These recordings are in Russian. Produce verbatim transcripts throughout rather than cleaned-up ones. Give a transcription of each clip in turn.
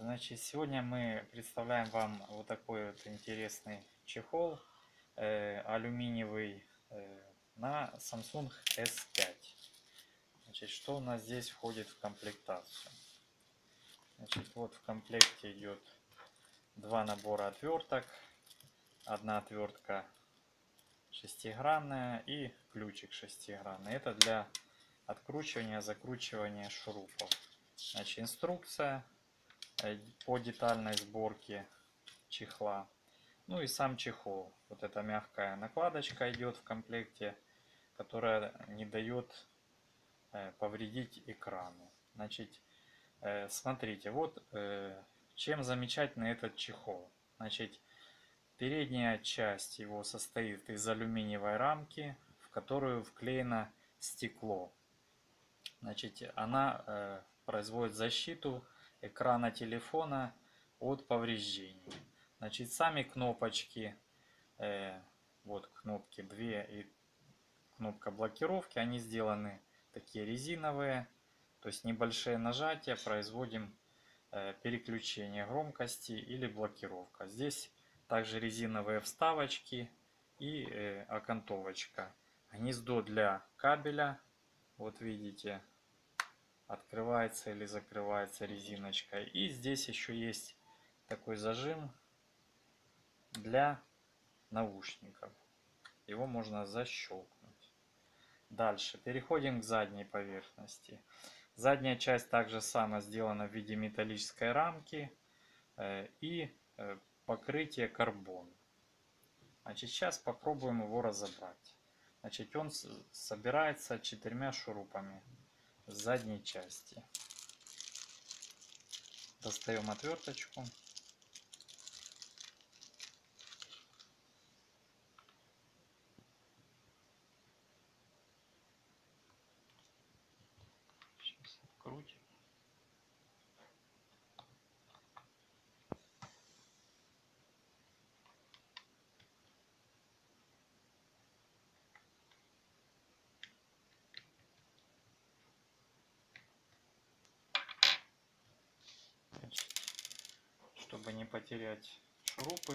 Значит, сегодня мы представляем вам вот такой вот интересный чехол э, алюминиевый э, на Samsung эс пять. Значит, что у нас здесь входит в комплектацию? Значит, вот в комплекте идет два набора отверток, одна отвертка шестигранная и ключик шестигранный. Это для откручивания, закручивания шурупов. Значит, инструкция по детальной сборке чехла, ну и сам чехол. Вот эта мягкая накладочка идет в комплекте, которая не дает повредить экрану. Значит, смотрите, вот чем замечательный этот чехол. Значит, передняя часть его состоит из алюминиевой рамки, в которую вклеено стекло. Значит, она производит защиту экрана телефона от повреждений. Значит, сами кнопочки, э, вот кнопки две и кнопка блокировки, они сделаны такие резиновые, то есть небольшие нажатия производим э, переключение громкости или блокировка. Здесь также резиновые вставочки и э, окантовочка. Гнездо для кабеля, вот видите, открывается или закрывается резиночка. И здесь еще есть такой зажим для наушников. Его можно защелкнуть. Дальше переходим к задней поверхности. Задняя часть также сама сделана в виде металлической рамки и покрытие карбон. Значит, сейчас попробуем его разобрать. Значит, он собирается четырьмя шурупами с задней части. Достаем отверточку. Сейчас открутим. Чтобы не потерять шурупы,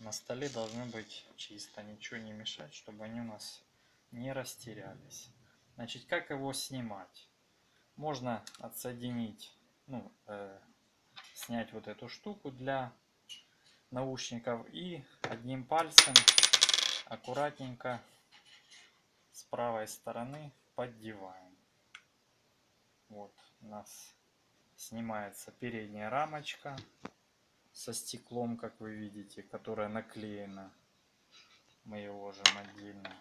на столе должно быть чисто, ничего не мешать, чтобы они у нас не растерялись. Значит, как его снимать? Можно отсоединить, ну, э, снять вот эту штуку для наушников и одним пальцем аккуратненько с правой стороны поддеваем. Вот у нас снимается передняя рамочка со стеклом, как вы видите, которая наклеена. Мы ее ложим отдельно.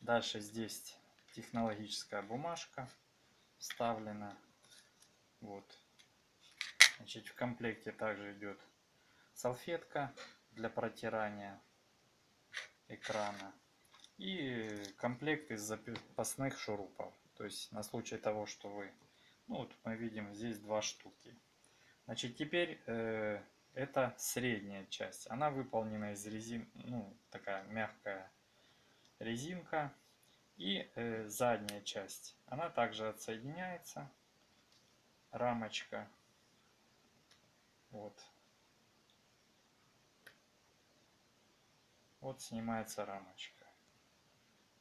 Дальше здесь технологическая бумажка вставлена. Вот. Значит, в комплекте также идет салфетка для протирания экрана. И комплект из запасных шурупов. То есть на случай того, что вы... Ну, вот мы видим здесь два штуки. Значит, теперь э, это средняя часть. Она выполнена из резин, ну, такая мягкая резинка. И э, задняя часть. Она также отсоединяется. Рамочка. Вот. Вот снимается рамочка.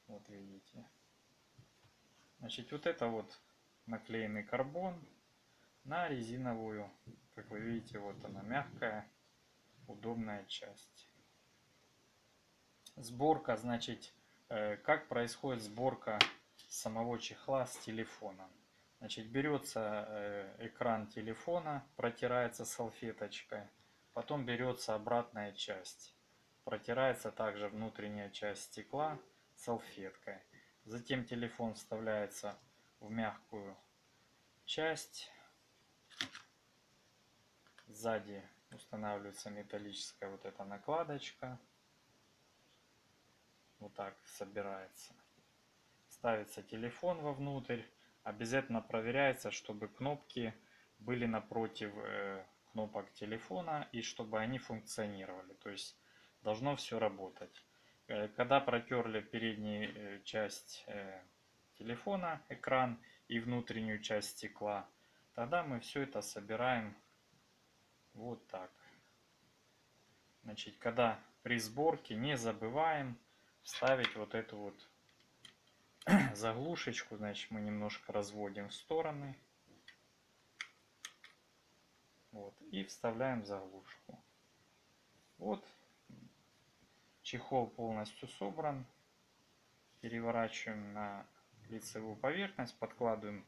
Вот видите. Значит, вот это вот наклеенный карбон на резиновую, как вы видите, вот она мягкая, удобная часть. Сборка, значит, как происходит сборка самого чехла с телефоном. Значит, берется экран телефона, протирается салфеточкой, потом берется обратная часть, протирается также внутренняя часть стекла салфеткой, затем телефон вставляется в мягкую часть. Сзади устанавливается металлическая вот эта накладочка. Вот так собирается. Ставится телефон вовнутрь. Обязательно проверяется, чтобы кнопки были напротив кнопок телефона и чтобы они функционировали. То есть должно все работать. Когда протерли переднюю часть телефона экран и внутреннюю часть стекла, Тогда мы все это собираем вот так. Значит, когда при сборке, не забываем вставить вот эту вот заглушечку. Значит, мы немножко разводим в стороны. Вот, и вставляем заглушку. Вот, чехол полностью собран. Переворачиваем на лицевую поверхность, подкладываем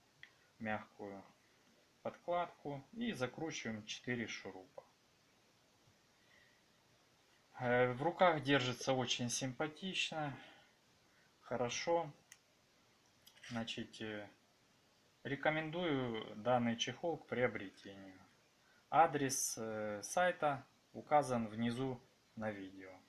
мягкую подкладку и закручиваем четыре шурупа. В руках держится очень симпатично, хорошо. Значит, рекомендую данный чехол к приобретению. Адрес сайта указан внизу на видео.